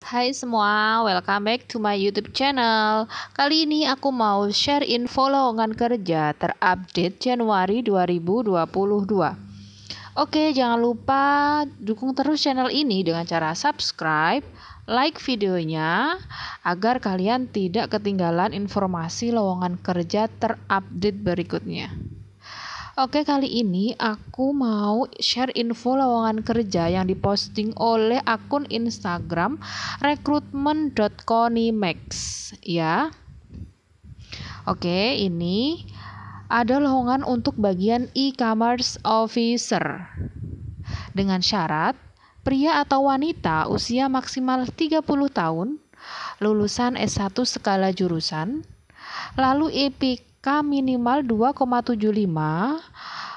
Hai semua, welcome back to my YouTube channel. Kali ini aku mau share info lowongan kerja terupdate Januari 2022. Oke, jangan lupa dukung terus channel ini dengan cara subscribe, like videonya, agar kalian tidak ketinggalan informasi lowongan kerja terupdate berikutnya. Oke, kali ini aku mau share info lowongan kerja yang diposting oleh akun Instagram rekrutmen.konimex ya. Oke, ini ada lowongan untuk bagian e-commerce officer dengan syarat pria atau wanita usia maksimal 30 tahun, lulusan S1 skala jurusan, lalu IPK minimal 2,75,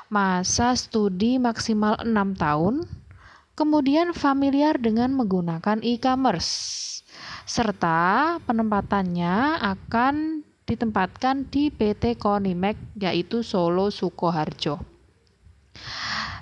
masa studi maksimal 6 tahun, kemudian familiar dengan menggunakan e-commerce, serta penempatannya akan ditempatkan di PT Konimex, yaitu Solo, Sukoharjo.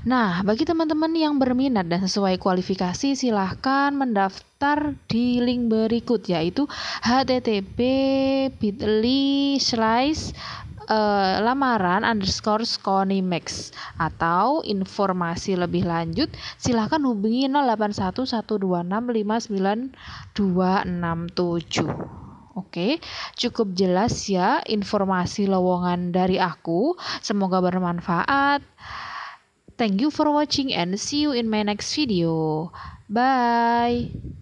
Nah, bagi teman-teman yang berminat dan sesuai kualifikasi, silahkan mendaftar di link berikut, yaitu http://lamaran_konimex, atau informasi lebih lanjut silahkan hubungi 081126592267. Oke, cukup jelas ya informasi lowongan dari aku. Semoga bermanfaat. Thank you for watching and see you in my next video. Bye.